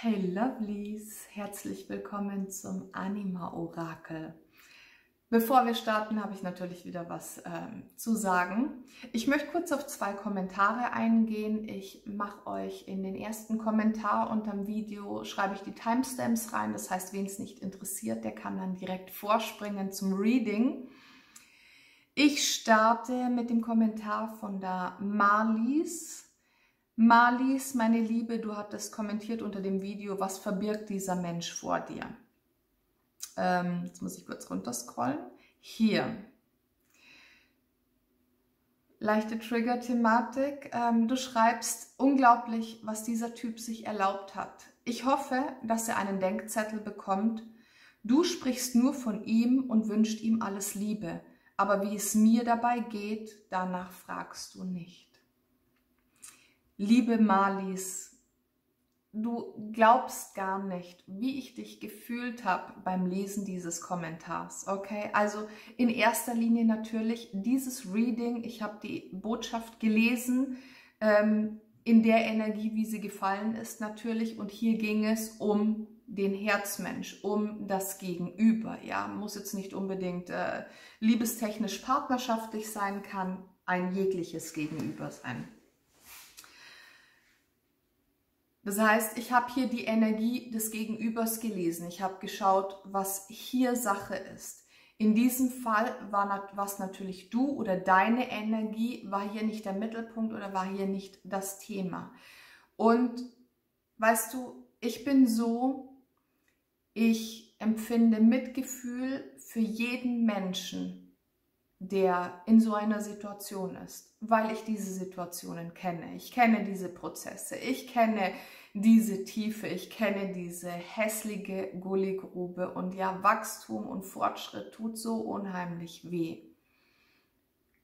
Hey Lovelies, herzlich willkommen zum Anima-Orakel. Bevor wir starten, habe ich natürlich wieder was zu sagen. Ich möchte kurz auf zwei Kommentare eingehen. Ich mache euch in den ersten Kommentar unterm Video, schreibe ich die Timestamps rein. Das heißt, wen es nicht interessiert, der kann dann direkt vorspringen zum Reading. Ich starte mit dem Kommentar von der Marlies. Marlies, meine Liebe, du hattest kommentiert unter dem Video, was verbirgt dieser Mensch vor dir? Jetzt muss ich kurz runterscrollen. Hier. Leichte Trigger-Thematik. Du schreibst, unglaublich, was dieser Typ sich erlaubt hat. Ich hoffe, dass er einen Denkzettel bekommt. Du sprichst nur von ihm und wünschst ihm alles Liebe. Aber wie es mir dabei geht, danach fragst du nicht. Liebe Marlies, du glaubst gar nicht, wie ich dich gefühlt habe beim Lesen dieses Kommentars, okay? Also in erster Linie natürlich dieses Reading, ich habe die Botschaft gelesen, in der Energie, wie sie gefallen ist natürlich, und hier ging es um den Herzmensch, um das Gegenüber, ja? Muss jetzt nicht unbedingt liebestechnisch partnerschaftlich sein, kann ein jegliches Gegenüber sein. Das heißt, ich habe hier die Energie des Gegenübers gelesen. Ich habe geschaut, was hier Sache ist. In diesem Fall war natürlich du oder deine Energie, war hier nicht der Mittelpunkt oder war hier nicht das Thema. Und weißt du, ich bin so, ich empfinde Mitgefühl für jeden Menschen, der in so einer Situation ist, weil ich diese Situationen kenne. Ich kenne diese Prozesse, ich kenne diese Tiefe, ich kenne diese hässliche Gulligrube, und ja, Wachstum und Fortschritt tut so unheimlich weh.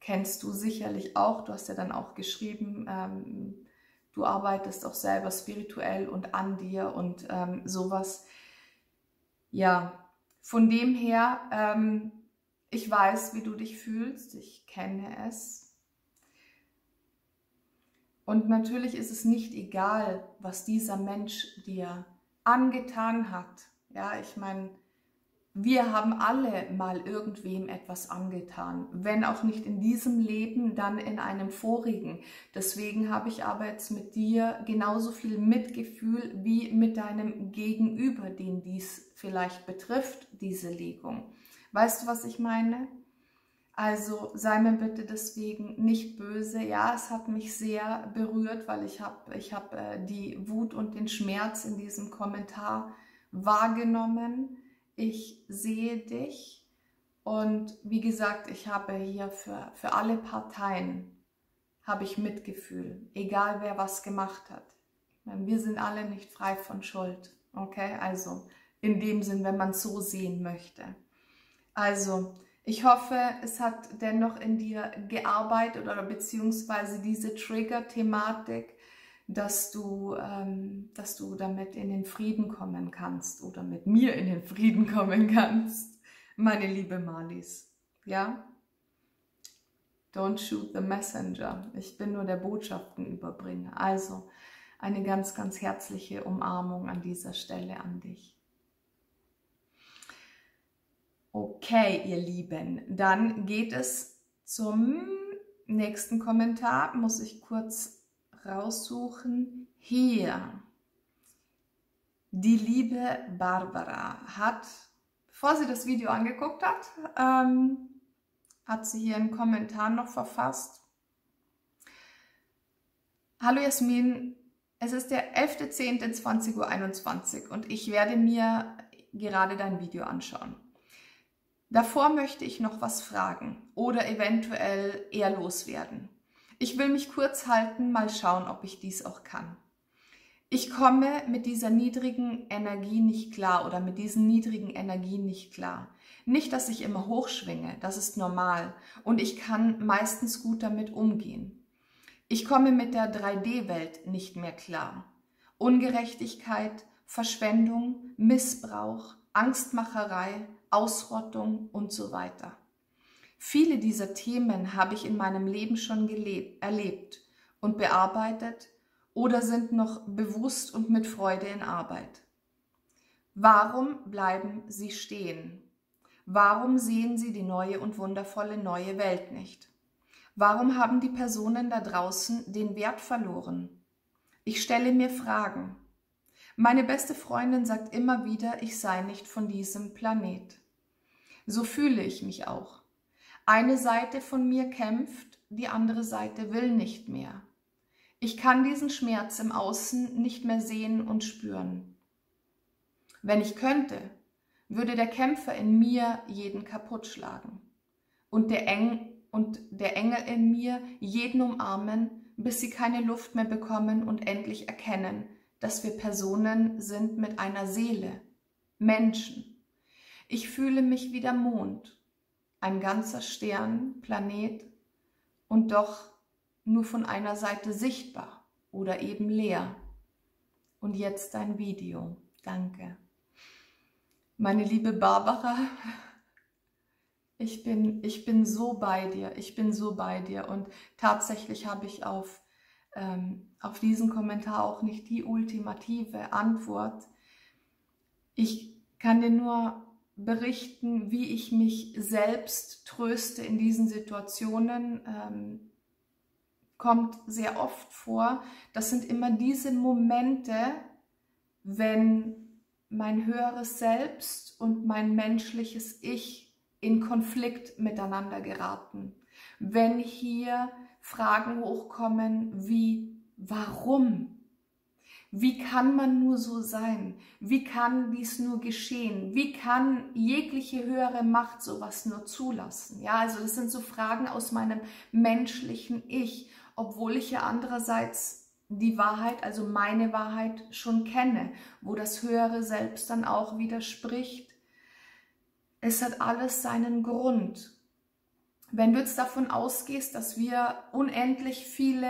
Kennst du sicherlich auch, du hast ja dann auch geschrieben, du arbeitest auch selber spirituell und an dir und sowas. Ja, von dem her, ich weiß, wie du dich fühlst, ich kenne es. Und natürlich ist es nicht egal, was dieser Mensch dir angetan hat. Ja, ich meine, wir haben alle mal irgendwem etwas angetan. Wenn auch nicht in diesem Leben, dann in einem vorigen. Deswegen habe ich aber jetzt mit dir genauso viel Mitgefühl wie mit deinem Gegenüber, den dies vielleicht betrifft, diese Legung. Weißt du, was ich meine? Also sei mir bitte deswegen nicht böse. Ja, es hat mich sehr berührt, weil ich hab die Wut und den Schmerz in diesem Kommentar wahrgenommen. Ich sehe dich und wie gesagt, ich habe hier für alle Parteien habe ich Mitgefühl, egal wer was gemacht hat. Wir sind alle nicht frei von Schuld, okay? Also in dem Sinn, wenn man es so sehen möchte. Also, ich hoffe, es hat dennoch in dir gearbeitet oder beziehungsweise diese Trigger-Thematik, dass du damit in den Frieden kommen kannst oder mit mir in den Frieden kommen kannst, meine liebe Marlies. Ja? Don't shoot the messenger. Ich bin nur der Botschaftenüberbringer. Also, eine ganz, ganz herzliche Umarmung an dieser Stelle an dich. Okay, ihr Lieben, dann geht es zum nächsten Kommentar. Muss ich kurz raussuchen. Hier. Die liebe Barbara hat, bevor sie das Video angeguckt hat, hat sie hier einen Kommentar noch verfasst. Hallo Jasmin, es ist der 11.10.20.21 Uhr und ich werde mir gerade dein Video anschauen. Davor möchte ich noch was fragen oder eventuell eher loswerden. Ich will mich kurz halten, mal schauen, ob ich dies auch kann. Ich komme mit dieser niedrigen Energie nicht klar oder mit diesen niedrigen Energien nicht klar. Nicht, dass ich immer hochschwinge, das ist normal und ich kann meistens gut damit umgehen. Ich komme mit der 3D-Welt nicht mehr klar. Ungerechtigkeit, Verschwendung, Missbrauch, Angstmacherei, Ausrottung und so weiter. Viele dieser Themen habe ich in meinem Leben schon erlebt und bearbeitet oder sind noch bewusst und mit Freude in Arbeit? Warum bleiben sie stehen? Warum sehen sie die neue und wundervolle neue Welt nicht? Warum haben die Personen da draußen den Wert verloren? Ich stelle mir Fragen. Meine beste Freundin sagt immer wieder, ich sei nicht von diesem Planet. So fühle ich mich auch. Eine Seite von mir kämpft, die andere Seite will nicht mehr. Ich kann diesen Schmerz im Außen nicht mehr sehen und spüren. Wenn ich könnte, würde der Kämpfer in mir jeden kaputt schlagen und der Engel in mir jeden umarmen, bis sie keine Luft mehr bekommen und endlich erkennen, dass wir Personen sind mit einer Seele, Menschen. Ich fühle mich wie der Mond, ein ganzer Stern, Planet und doch nur von einer Seite sichtbar oder eben leer. Und jetzt ein Video. Danke. Meine liebe Barbara, ich bin so bei dir, und tatsächlich habe ich auf diesen Kommentar auch nicht die ultimative Antwort. Ich kann dir nur berichten, wie ich mich selbst tröste in diesen Situationen. Kommt sehr oft vor. Das sind immer diese Momente, wenn mein höheres Selbst und mein menschliches Ich in Konflikt miteinander geraten. Wenn hier Fragen hochkommen wie, warum? Wie kann man nur so sein? Wie kann dies nur geschehen? Wie kann jegliche höhere Macht sowas nur zulassen? Ja, also das sind so Fragen aus meinem menschlichen Ich, obwohl ich ja andererseits die Wahrheit, also meine Wahrheit, schon kenne, wo das höhere Selbst dann auch widerspricht. Es hat alles seinen Grund. Wenn du jetzt davon ausgehst, dass wir unendlich viele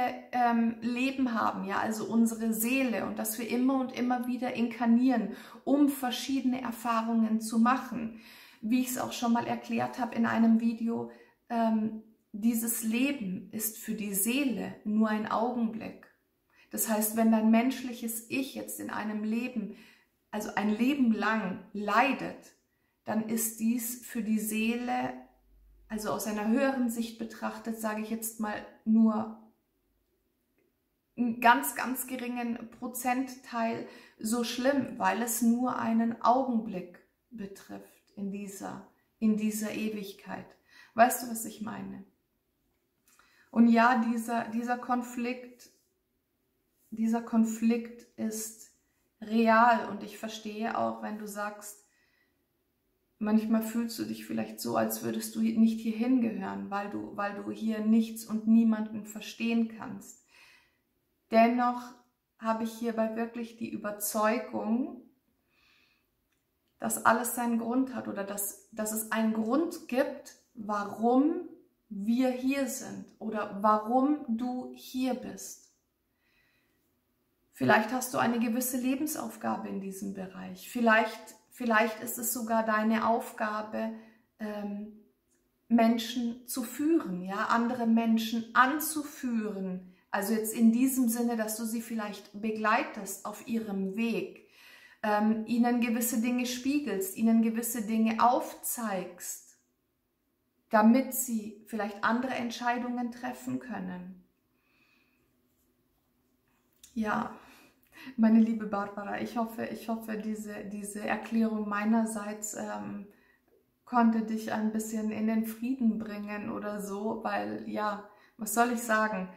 Leben haben, ja, also unsere Seele, und dass wir immer und immer wieder inkarnieren, um verschiedene Erfahrungen zu machen, wie ich es auch schon mal erklärt habe in einem Video, dieses Leben ist für die Seele nur ein Augenblick. Das heißt, wenn dein menschliches Ich jetzt in einem Leben, also ein Leben lang leidet, dann ist dies für die Seele, also aus einer höheren Sicht betrachtet, sage ich jetzt mal, nur einen ganz, ganz geringen Prozentteil so schlimm, weil es nur einen Augenblick betrifft in dieser Ewigkeit. Weißt du, was ich meine? Und ja, dieser Konflikt ist real, und ich verstehe auch, wenn du sagst, manchmal fühlst du dich vielleicht so, als würdest du nicht hier hingehören, weil du hier nichts und niemanden verstehen kannst. Dennoch habe ich hierbei wirklich die Überzeugung, dass alles seinen Grund hat oder dass es einen Grund gibt, warum wir hier sind oder warum du hier bist. Vielleicht hast du eine gewisse Lebensaufgabe in diesem Bereich. Vielleicht ist es sogar deine Aufgabe, Menschen zu führen, ja, andere Menschen anzuführen. Also jetzt in diesem Sinne, dass du sie vielleicht begleitest auf ihrem Weg, ihnen gewisse Dinge spiegelst, ihnen gewisse Dinge aufzeigst, damit sie vielleicht andere Entscheidungen treffen können. Ja, meine liebe Barbara, ich hoffe, diese Erklärung meinerseits konnte dich ein bisschen in den Frieden bringen oder so, weil, ja, was soll ich sagen?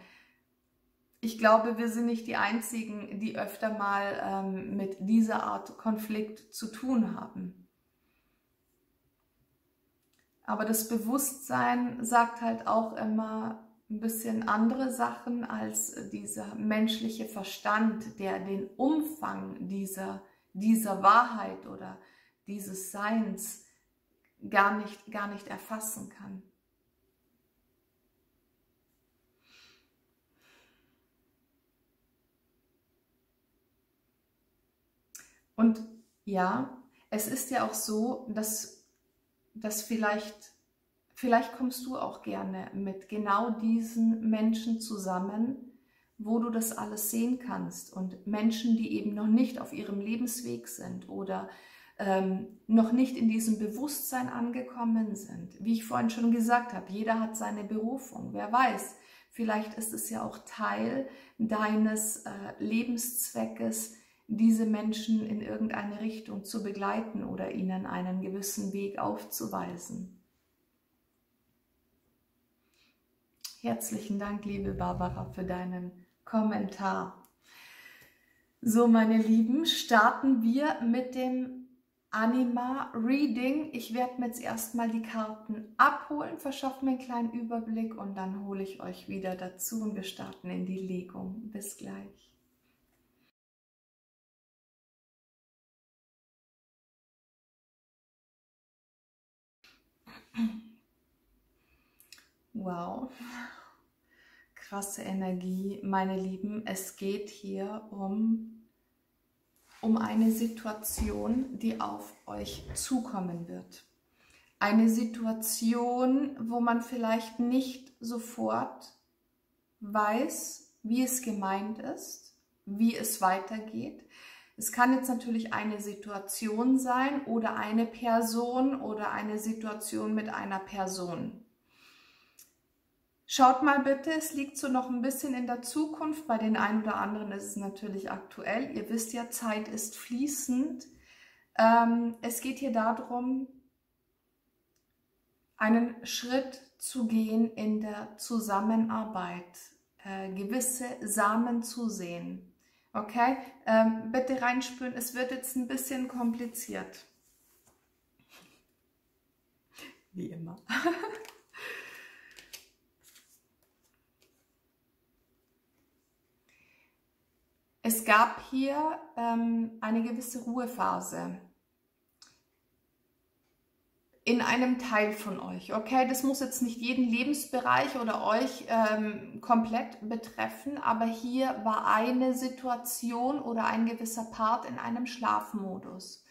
Ich glaube, wir sind nicht die Einzigen, die öfter mal mit dieser Art Konflikt zu tun haben. Aber das Bewusstsein sagt halt auch immer ein bisschen andere Sachen als dieser menschliche Verstand, der den Umfang dieser Wahrheit oder dieses Seins gar nicht erfassen kann. Und ja, es ist ja auch so, dass vielleicht kommst du auch gerne mit genau diesen Menschen zusammen, wo du das alles sehen kannst. Und Menschen, die eben noch nicht auf ihrem Lebensweg sind oder noch nicht in diesem Bewusstsein angekommen sind. Wie ich vorhin schon gesagt habe, jeder hat seine Berufung. Wer weiß, vielleicht ist es ja auch Teil deines Lebenszweckes, diese Menschen in irgendeine Richtung zu begleiten oder ihnen einen gewissen Weg aufzuweisen. Herzlichen Dank, liebe Barbara, für deinen Kommentar. So, meine Lieben, starten wir mit dem Anima-Reading. Ich werde mir jetzt erstmal die Karten abholen, verschaffe mir einen kleinen Überblick und dann hole ich euch wieder dazu und wir starten in die Legung. Bis gleich. Wow, krasse Energie, meine Lieben. Es geht hier um eine Situation, die auf euch zukommen wird. Eine Situation, wo man vielleicht nicht sofort weiß, wie es gemeint ist, wie es weitergeht. Es kann jetzt natürlich eine Situation sein oder eine Person oder eine Situation mit einer Person. Schaut mal bitte, es liegt so noch ein bisschen in der Zukunft, bei den einen oder anderen ist es natürlich aktuell. Ihr wisst ja, Zeit ist fließend. Es geht hier darum, einen Schritt zu gehen in der Zusammenarbeit, gewisse Samen zu sehen. Okay, bitte reinspüren, es wird jetzt ein bisschen kompliziert. Wie immer. Es gab hier eine gewisse Ruhephase in einem Teil von euch. Okay, das muss jetzt nicht jeden Lebensbereich oder euch komplett betreffen, aber hier war eine Situation oder ein gewisser Part in einem Schlafmodus.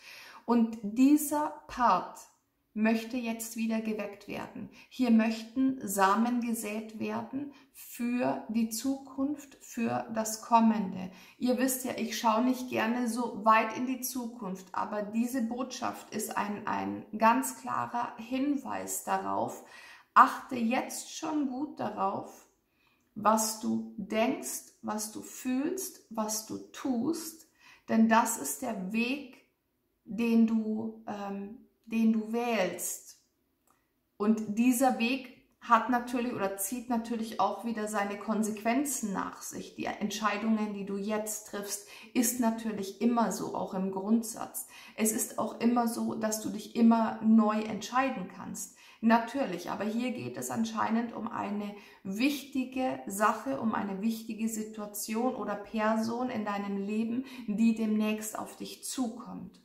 Und dieser Part möchte jetzt wieder geweckt werden. Hier möchten Samen gesät werden für die Zukunft, für das Kommende. Ihr wisst ja, ich schaue nicht gerne so weit in die Zukunft, aber diese Botschaft ist ein ganz klarer Hinweis darauf. Achte jetzt schon gut darauf, was du denkst, was du fühlst, was du tust, denn das ist der Weg, den du wählst. Und dieser Weg hat natürlich oder zieht natürlich auch wieder seine Konsequenzen nach sich. Die Entscheidungen, die du jetzt triffst, ist natürlich immer so, auch im Grundsatz. Es ist auch immer so, dass du dich immer neu entscheiden kannst. Natürlich, aber hier geht es anscheinend um eine wichtige Sache, um eine wichtige Situation oder Person in deinem Leben, die demnächst auf dich zukommt.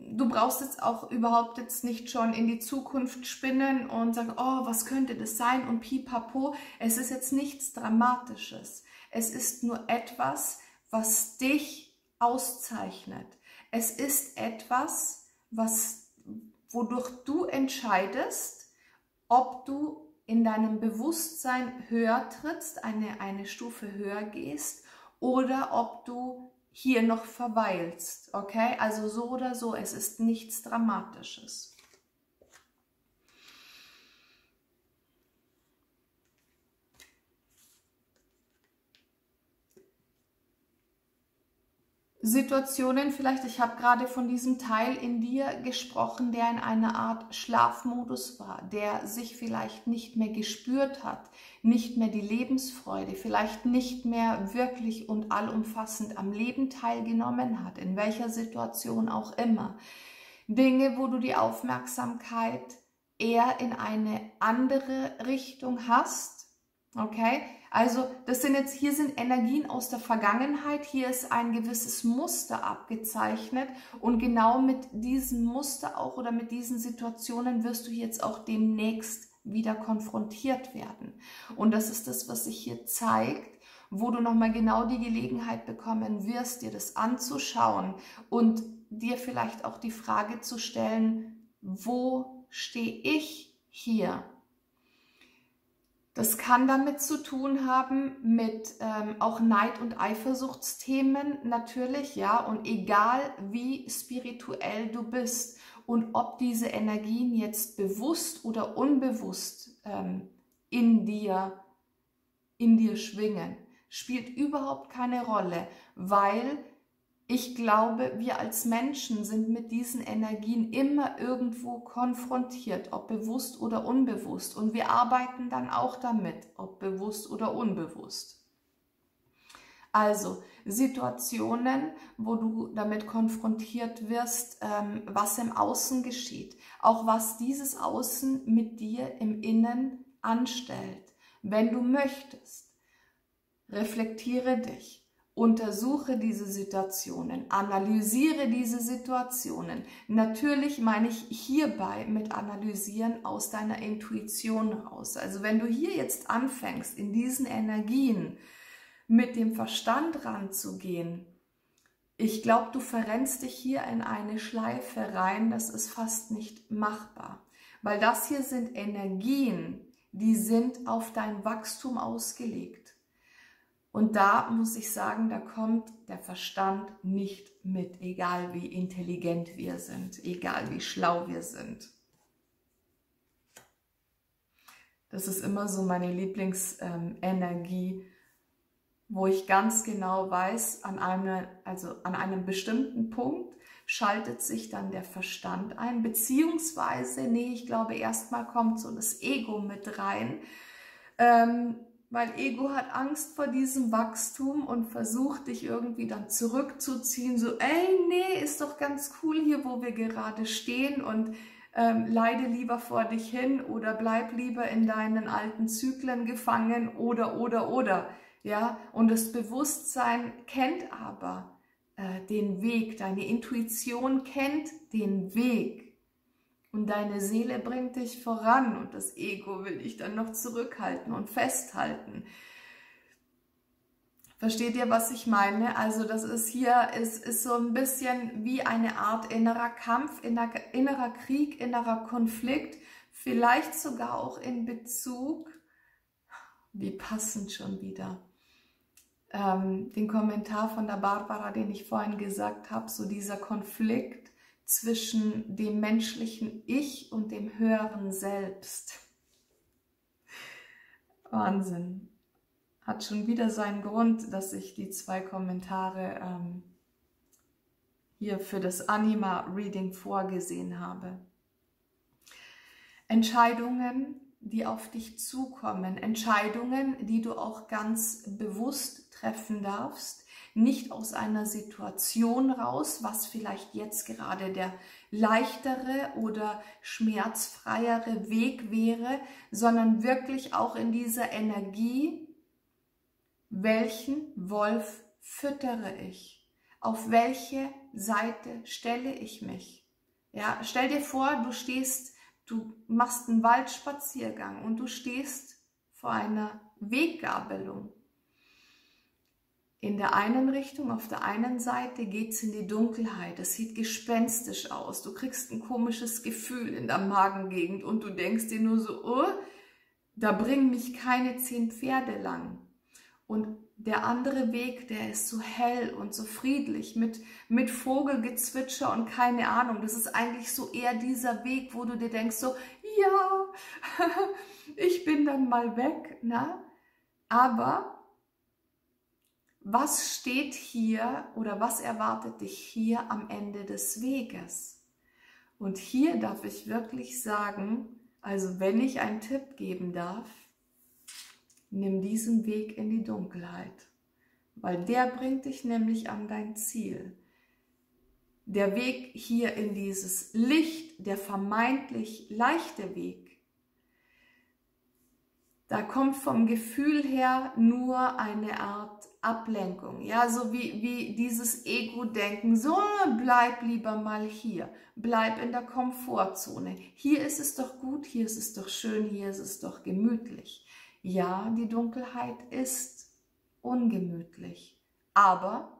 Du brauchst jetzt auch überhaupt jetzt nicht schon in die Zukunft spinnen und sagen, oh, was könnte das sein und pipapo. Es ist jetzt nichts Dramatisches. Es ist nur etwas, was dich auszeichnet. Es ist etwas, wodurch du entscheidest, ob du in deinem Bewusstsein höher trittst, eine Stufe höher gehst oder ob du hier noch verweilst, okay? Also so oder so, es ist nichts Dramatisches. Situationen vielleicht, ich habe gerade von diesem Teil in dir gesprochen, der in einer Art Schlafmodus war, der sich vielleicht nicht mehr gespürt hat, nicht mehr die Lebensfreude, vielleicht nicht mehr wirklich und allumfassend am Leben teilgenommen hat, in welcher Situation auch immer. Dinge, wo du die Aufmerksamkeit eher in eine andere Richtung hast, okay? Also das sind jetzt, hier sind Energien aus der Vergangenheit, hier ist ein gewisses Muster abgezeichnet und genau mit diesem Muster auch oder mit diesen Situationen wirst du jetzt auch demnächst wieder konfrontiert werden. Und das ist das, was sich hier zeigt, wo du nochmal genau die Gelegenheit bekommen wirst, dir das anzuschauen und dir vielleicht auch die Frage zu stellen, wo stehe ich hier? Das kann damit zu tun haben mit auch Neid- und Eifersuchtsthemen natürlich, ja, und egal wie spirituell du bist und ob diese Energien jetzt bewusst oder unbewusst in dir schwingen, spielt überhaupt keine Rolle, weil ich glaube, wir als Menschen sind mit diesen Energien immer irgendwo konfrontiert, ob bewusst oder unbewusst. Und wir arbeiten dann auch damit, ob bewusst oder unbewusst. Also Situationen, wo du damit konfrontiert wirst, was im Außen geschieht. Auch was dieses Außen mit dir im Innen anstellt. Wenn du möchtest, reflektiere dich. Untersuche diese Situationen, analysiere diese Situationen. Natürlich meine ich hierbei mit Analysieren aus deiner Intuition raus. Also wenn du hier jetzt anfängst, in diesen Energien mit dem Verstand ranzugehen, ich glaube, du verrennst dich hier in eine Schleife rein, das ist fast nicht machbar. Weil das hier sind Energien, die sind auf dein Wachstum ausgelegt. Und da muss ich sagen, da kommt der Verstand nicht mit, egal wie intelligent wir sind, egal wie schlau wir sind. Das ist immer so meine Lieblingsenergie, wo ich ganz genau weiß, an einem bestimmten Punkt schaltet sich dann der Verstand ein, beziehungsweise, nee, ich glaube, erstmal kommt so das Ego mit rein, weil Ego hat Angst vor diesem Wachstum und versucht, dich irgendwie dann zurückzuziehen. So, ey, nee, ist doch ganz cool hier, wo wir gerade stehen und leide lieber vor dich hin oder bleib lieber in deinen alten Zyklen gefangen oder. Ja, und das Bewusstsein kennt aber den Weg, deine Intuition kennt den Weg. Und deine Seele bringt dich voran und das Ego will dich dann noch zurückhalten und festhalten. Versteht ihr, was ich meine? Also das ist hier, ist so ein bisschen wie eine Art innerer Kampf, innerer Krieg, innerer Konflikt. Vielleicht sogar auch in Bezug, wie passend schon wieder, den Kommentar von der Barbara, den ich vorhin gesagt habe, so dieser Konflikt zwischen dem menschlichen Ich und dem höheren Selbst. Wahnsinn. Hat schon wieder seinen Grund, dass ich die zwei Kommentare hier für das Anima-Reading vorgesehen habe. Entscheidungen, die auf dich zukommen. Entscheidungen, die du auch ganz bewusst treffen darfst. Nicht aus einer Situation raus, was vielleicht jetzt gerade der leichtere oder schmerzfreiere Weg wäre, sondern wirklich auch in dieser Energie, welchen Wolf füttere ich? Auf welche Seite stelle ich mich? Ja, stell dir vor, du machst einen Waldspaziergang und du stehst vor einer Weggabelung. In der einen Richtung, auf der einen Seite geht es in die Dunkelheit, es sieht gespenstisch aus, du kriegst ein komisches Gefühl in der Magengegend und du denkst dir nur so, oh, da bringen mich keine 10 Pferde lang. Und der andere Weg, der ist so hell und so friedlich, mit Vogelgezwitscher und keine Ahnung, das ist eigentlich so eher dieser Weg, wo du dir denkst so, ja, ich bin dann mal weg, ne? Aber was steht hier oder was erwartet dich hier am Ende des Weges? Und hier darf ich wirklich sagen, also wenn ich einen Tipp geben darf, nimm diesen Weg in die Dunkelheit, weil der bringt dich nämlich an dein Ziel. Der Weg hier in dieses Licht, der vermeintlich leichte Weg, da kommt vom Gefühl her nur eine Art Ablenkung, ja, so wie dieses Ego-Denken, so bleib lieber mal hier, bleib in der Komfortzone, hier ist es doch gut, hier ist es doch schön, hier ist es doch gemütlich. Ja, die Dunkelheit ist ungemütlich, aber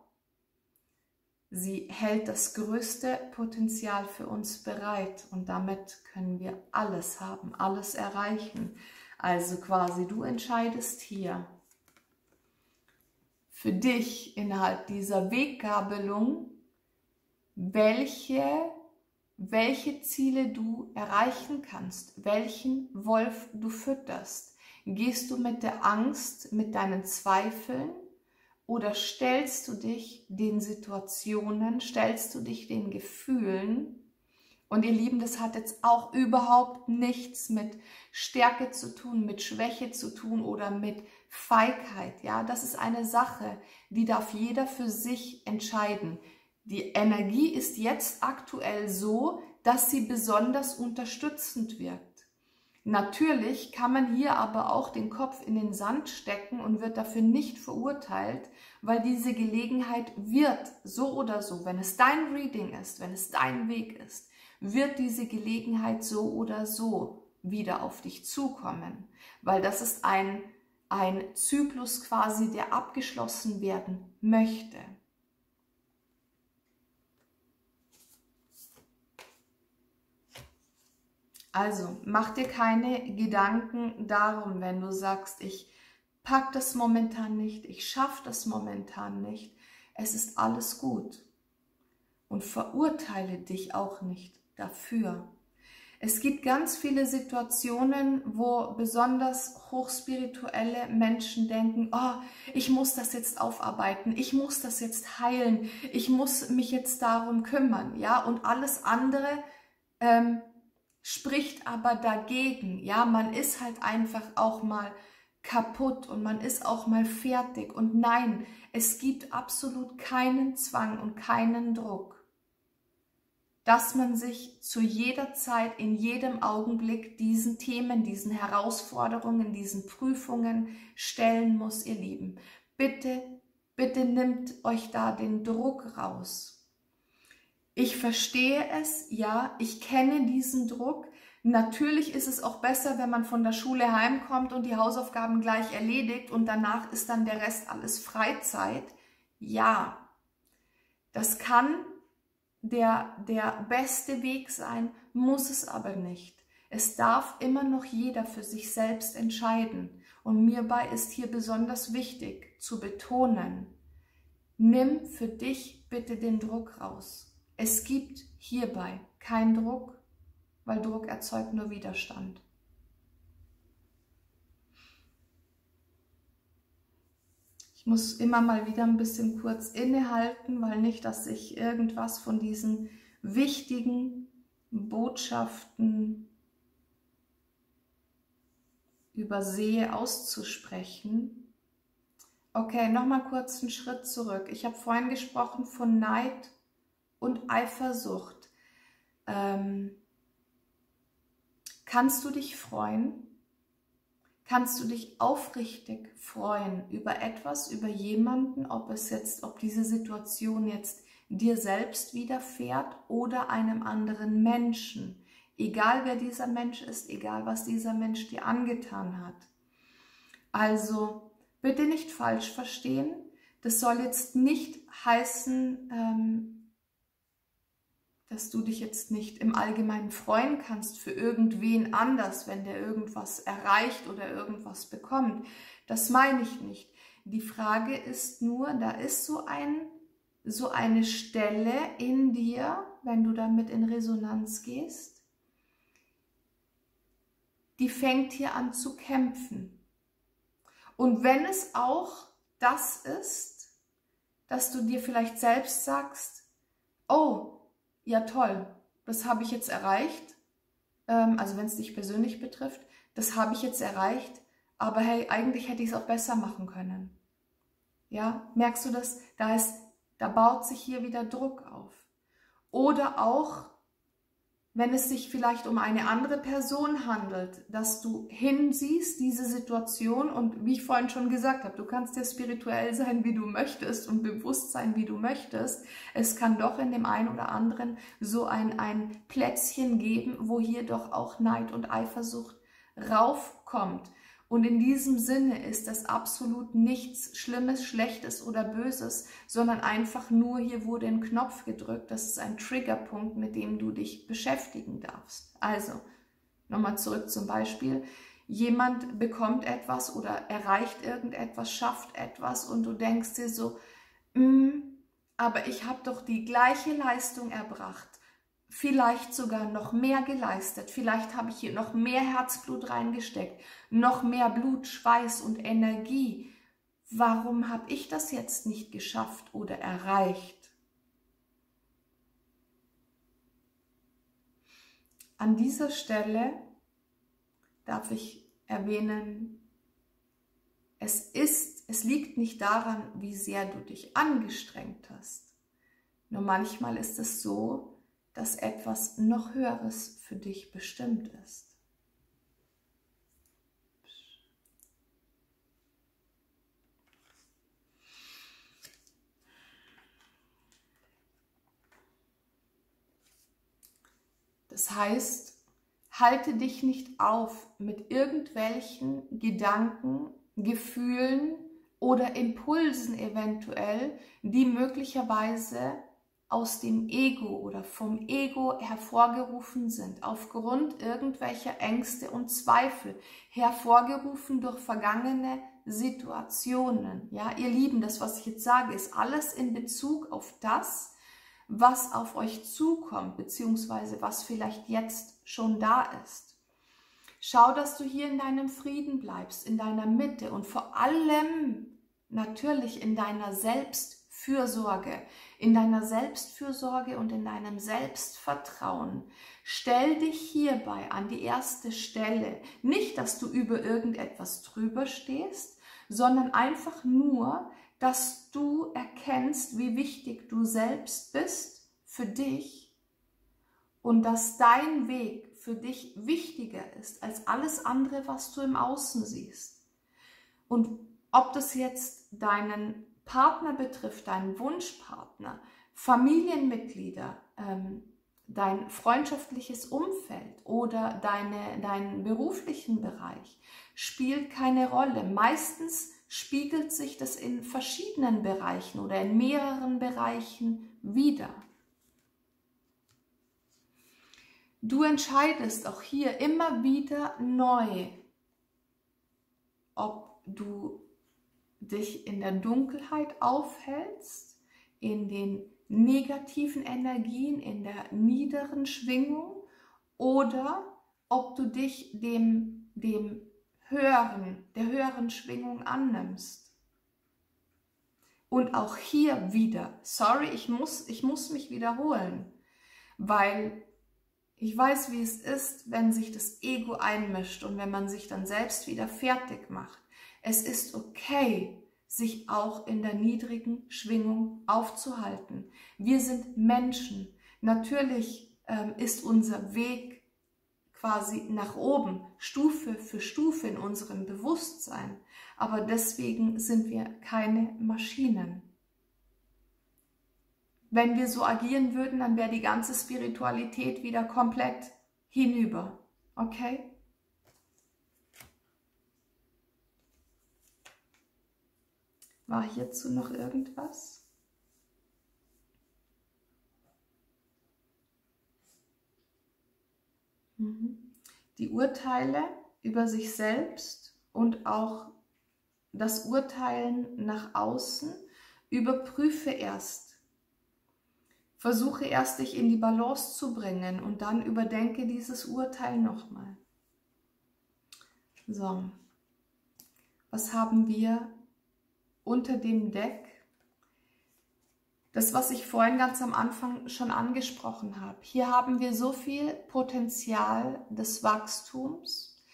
sie hält das größte Potenzial für uns bereit und damit können wir alles haben, alles erreichen. Also quasi du entscheidest hier für dich innerhalb dieser Weggabelung, welche Ziele du erreichen kannst, welchen Wolf du fütterst. Gehst du mit der Angst, mit deinen Zweifeln oder stellst du dich den Situationen, stellst du dich den Gefühlen? Und ihr Lieben, das hat jetzt auch überhaupt nichts mit Stärke zu tun, mit Schwäche zu tun oder mit Feigheit. Ja, das ist eine Sache, die darf jeder für sich entscheiden. Die Energie ist jetzt aktuell so, dass sie besonders unterstützend wirkt. Natürlich kann man hier aber auch den Kopf in den Sand stecken und wird dafür nicht verurteilt, weil diese Gelegenheit wird so oder so, wenn es dein Reading ist, wenn es dein Weg ist, wird diese Gelegenheit so oder so wieder auf dich zukommen, weil das ist ein Zyklus quasi, der abgeschlossen werden möchte. Also, mach dir keine Gedanken darum, wenn du sagst, ich pack das momentan nicht, ich schaffe das momentan nicht. Es ist alles gut. Und verurteile dich auch nicht dafür. Es gibt ganz viele Situationen, wo besonders hochspirituelle Menschen denken, oh, ich muss das jetzt aufarbeiten, ich muss das jetzt heilen, ich muss mich jetzt darum kümmern, ja, und alles andere spricht aber dagegen, ja, man ist halt einfach auch mal kaputt und man ist auch mal fertig und nein, es gibt absolut keinen Zwang und keinen Druck, dass man sich zu jeder Zeit, in jedem Augenblick diesen Themen, diesen Herausforderungen, diesen Prüfungen stellen muss, ihr Lieben. Bitte, bitte nimmt euch da den Druck raus. Ich verstehe es, ja, ich kenne diesen Druck. Natürlich ist es auch besser, wenn man von der Schule heimkommt und die Hausaufgaben gleich erledigt und danach ist dann der Rest alles Freizeit. Ja, das kann der beste Weg sein, muss es aber nicht. Es darf immer noch jeder für sich selbst entscheiden. Und hierbei ist hier besonders wichtig zu betonen, nimm für dich bitte den Druck raus. Es gibt hierbei keinen Druck, weil Druck erzeugt nur Widerstand. Ich muss immer mal wieder ein bisschen kurz innehalten, weil nicht, dass ich irgendwas von diesen wichtigen Botschaften übersehe auszusprechen. Okay, nochmal kurz einen Schritt zurück. Ich habe vorhin gesprochen von Neid und Eifersucht. Kannst du dich freuen? Kannst du dich aufrichtig freuen über etwas, über jemanden, ob diese Situation jetzt dir selbst widerfährt oder einem anderen Menschen? Egal wer dieser Mensch ist, egal was dieser Mensch dir angetan hat. Also bitte nicht falsch verstehen. Das soll jetzt nicht heißen, dass du dich jetzt nicht im Allgemeinen freuen kannst für irgendwen anders, wenn der irgendwas erreicht oder irgendwas bekommt. Das meine ich nicht. Die Frage ist nur, da ist so eine Stelle in dir, wenn du damit in Resonanz gehst, die fängt hier an zu kämpfen. Und wenn es auch das ist, dass du dir vielleicht selbst sagst, oh, ja toll, das habe ich jetzt erreicht, also wenn es dich persönlich betrifft, das habe ich jetzt erreicht, aber hey, eigentlich hätte ich es auch besser machen können. Ja, merkst du das? Da baut sich hier wieder Druck auf. Oder auch, wenn es sich vielleicht um eine andere Person handelt, dass du hinsiehst, diese Situation und wie ich vorhin schon gesagt habe, du kannst ja spirituell sein, wie du möchtest und bewusst sein, wie du möchtest. Es kann doch in dem einen oder anderen so ein Plätzchen geben, wo hier doch auch Neid und Eifersucht raufkommt. Und in diesem Sinne ist das absolut nichts Schlimmes, Schlechtes oder Böses, sondern einfach nur, hier wurde ein Knopf gedrückt. Das ist ein Triggerpunkt, mit dem du dich beschäftigen darfst. Also, nochmal zurück zum Beispiel. jemand bekommt etwas oder erreicht irgendetwas, schafft etwas und du denkst dir so, aber ich habe doch die gleiche Leistung erbracht, vielleicht sogar noch mehr geleistet, vielleicht habe ich hier noch mehr Herzblut reingesteckt, noch mehr Blut, Schweiß und Energie. Warum habe ich das jetzt nicht geschafft oder erreicht? An dieser Stelle darf ich erwähnen, es liegt nicht daran, wie sehr du dich angestrengt hast. Nur manchmal ist es so, dass etwas noch Höheres für dich bestimmt ist. Das heißt, halte dich nicht auf mit irgendwelchen Gedanken, Gefühlen oder Impulsen eventuell, die möglicherweise aus dem Ego oder vom Ego hervorgerufen sind, aufgrund irgendwelcher Ängste und Zweifel, hervorgerufen durch vergangene Situationen. Ja, ihr Lieben, das, was ich jetzt sage, ist alles in Bezug auf das, was auf euch zukommt, beziehungsweise was vielleicht jetzt schon da ist. Schau, dass du hier in deinem Frieden bleibst, in deiner Mitte und vor allem natürlich in deiner Selbstfürsorge, und in deinem Selbstvertrauen. Stell dich hierbei an die erste Stelle. Nicht, dass du über irgendetwas drüber stehst, sondern einfach nur, dass du erkennst, wie wichtig du selbst bist für dich und dass dein Weg für dich wichtiger ist als alles andere, was du im Außen siehst. Und ob das jetzt deinen Partner betrifft, deinen Wunschpartner, Familienmitglieder, dein freundschaftliches Umfeld oder deinen beruflichen Bereich, spielt keine Rolle. Meistens spiegelt sich das in verschiedenen Bereichen oder in mehreren Bereichen wider. Du entscheidest auch hier immer wieder neu, ob du dich in der Dunkelheit aufhältst, in den negativen Energien, in der niederen Schwingung oder ob du dich der höheren Schwingung annimmst. Und auch hier wieder, sorry, ich muss mich wiederholen, weil ich weiß, wie es ist, wenn sich das Ego einmischt und wenn man sich dann selbst wieder fertig macht. Es ist okay, sich auch in der niedrigen Schwingung aufzuhalten. Wir sind Menschen. Natürlich ist unser Weg quasi nach oben, Stufe für Stufe in unserem Bewusstsein. Aber deswegen sind wir keine Maschinen. Wenn wir so agieren würden, dann wäre die ganze Spiritualität wieder komplett hinüber. Okay? War hierzu noch irgendwas? Die Urteile über sich selbst und auch das Urteilen nach außen, überprüfe erst. Versuche erst, dich in die Balance zu bringen und dann überdenke dieses Urteil nochmal. So, was haben wir unter dem Deck? Das, was ich vorhin ganz am Anfang schon angesprochen habe. Hier haben wir so viel Potenzial des Wachstums,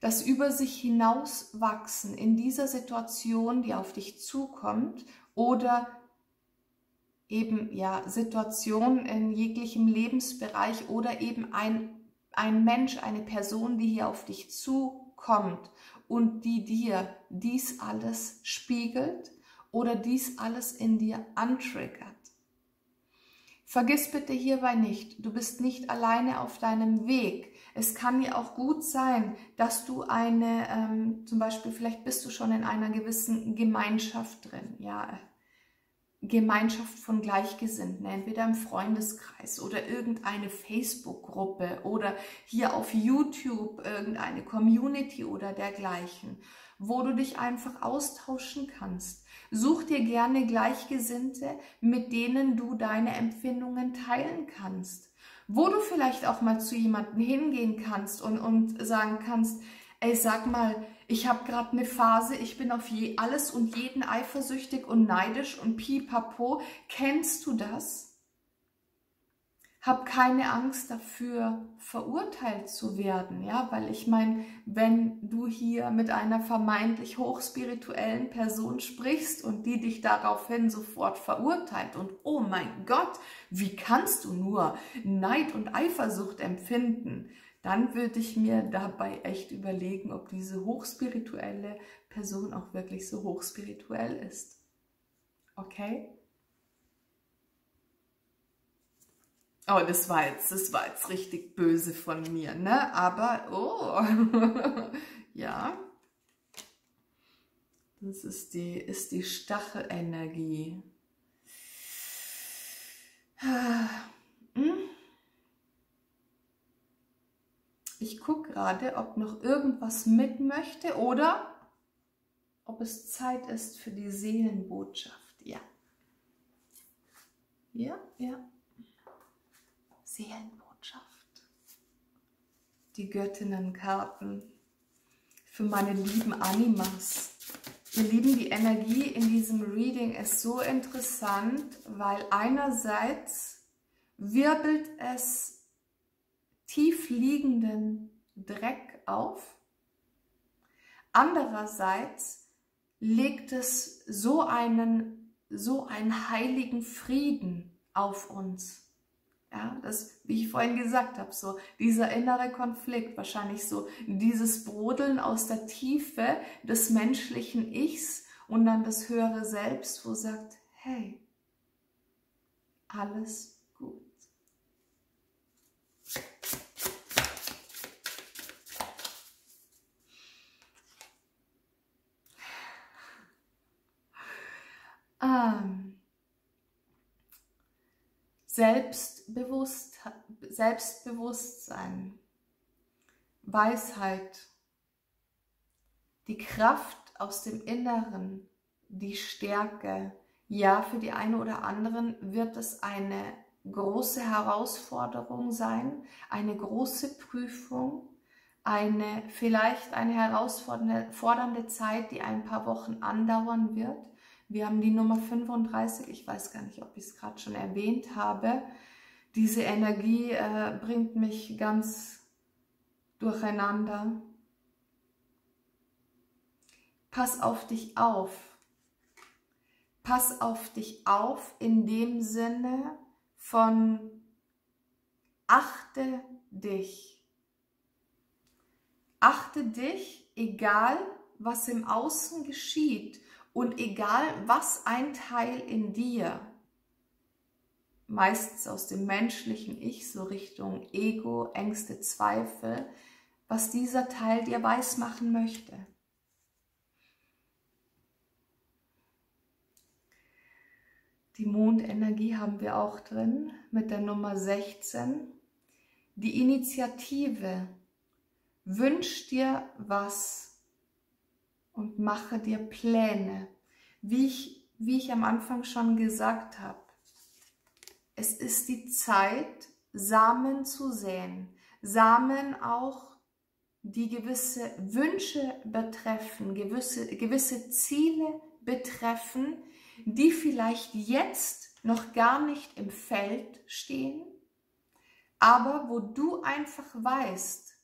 das über sich hinauswachsen in dieser Situation, die auf dich zukommt oder eben ja Situationen in jeglichem Lebensbereich oder eben ein Mensch, eine Person, die hier auf dich zukommt und die dir dies alles spiegelt oder dies alles in dir antriggert. Vergiss bitte hierbei nicht, du bist nicht alleine auf deinem Weg. Es kann ja auch gut sein, dass du zum Beispiel, vielleicht bist du schon in einer gewissen Gemeinschaft drin, ja, Gemeinschaft von Gleichgesinnten, entweder im Freundeskreis oder irgendeine Facebook-Gruppe oder hier auf YouTube irgendeine Community oder dergleichen, wo du dich einfach austauschen kannst. Such dir gerne Gleichgesinnte, mit denen du deine Empfindungen teilen kannst, wo du vielleicht auch mal zu jemandem hingehen kannst und sagen kannst, ey, sag mal, ich habe gerade eine Phase, ich bin auf alles und jeden eifersüchtig und neidisch und pipapo. Kennst du das? Hab keine Angst dafür, verurteilt zu werden, ja, weil ich meine, wenn du hier mit einer vermeintlich hochspirituellen Person sprichst und die dich daraufhin sofort verurteilt und oh mein Gott, wie kannst du nur Neid und Eifersucht empfinden? Dann würde ich mir dabei echt überlegen, ob diese hochspirituelle Person auch wirklich so hochspirituell ist. Okay? Oh, das war jetzt richtig böse von mir, ne? Aber, oh, ja. Das ist die Stachelenergie. Ich gucke gerade, ob noch irgendwas mit möchte oder ob es Zeit ist für die Seelenbotschaft. Ja. Ja, ja. Seelenbotschaft. Die Göttinnenkarten für meine lieben Animas. Ihr Lieben, die Energie in diesem Reading ist so interessant, weil einerseits wirbelt es tief liegenden Dreck auf. Andererseits legt es so einen heiligen Frieden auf uns. Ja, das, wie ich vorhin gesagt habe, so dieser innere Konflikt, wahrscheinlich so dieses Brodeln aus der Tiefe des menschlichen Ichs und dann das höhere Selbst, wo sagt, hey, alles gut. Selbstbewusstsein, Weisheit, die Kraft aus dem Inneren, die Stärke. Ja, für die eine oder anderen wird es eine große Herausforderung sein, eine große Prüfung, vielleicht eine herausfordernde Zeit, die ein paar Wochen andauern wird. Wir haben die Nummer 35, ich weiß gar nicht, ob ich es gerade schon erwähnt habe. Diese Energie bringt mich ganz durcheinander. Pass auf dich auf. Pass auf dich auf in dem Sinne von achte dich. Achte dich, egal was im Außen geschieht. Und egal, was ein Teil in dir, meistens aus dem menschlichen Ich, so Richtung Ego, Ängste, Zweifel, was dieser Teil dir weismachen möchte. Die Mondenergie haben wir auch drin, mit der Nummer 16. Die Initiative, wünsch dir was. Und mache dir Pläne. Wie ich am Anfang schon gesagt habe, es ist die Zeit, Samen zu säen. Samen auch, die gewisse Wünsche betreffen, gewisse Ziele betreffen, die vielleicht jetzt noch gar nicht im Feld stehen, aber wo du einfach weißt,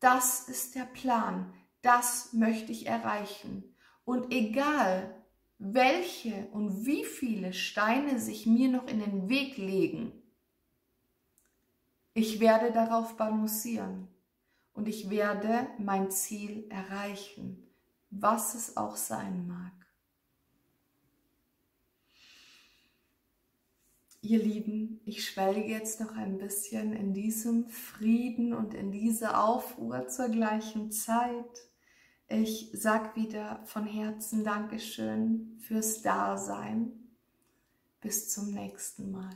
das ist der Plan. Das möchte ich erreichen. Und egal, welche und wie viele Steine sich mir noch in den Weg legen, ich werde darauf balancieren und ich werde mein Ziel erreichen, was es auch sein mag. Ihr Lieben, ich schwelge jetzt noch ein bisschen in diesem Frieden und in dieser Aufruhr zur gleichen Zeit. Ich sage wieder von Herzen Dankeschön fürs Dasein. Bis zum nächsten Mal.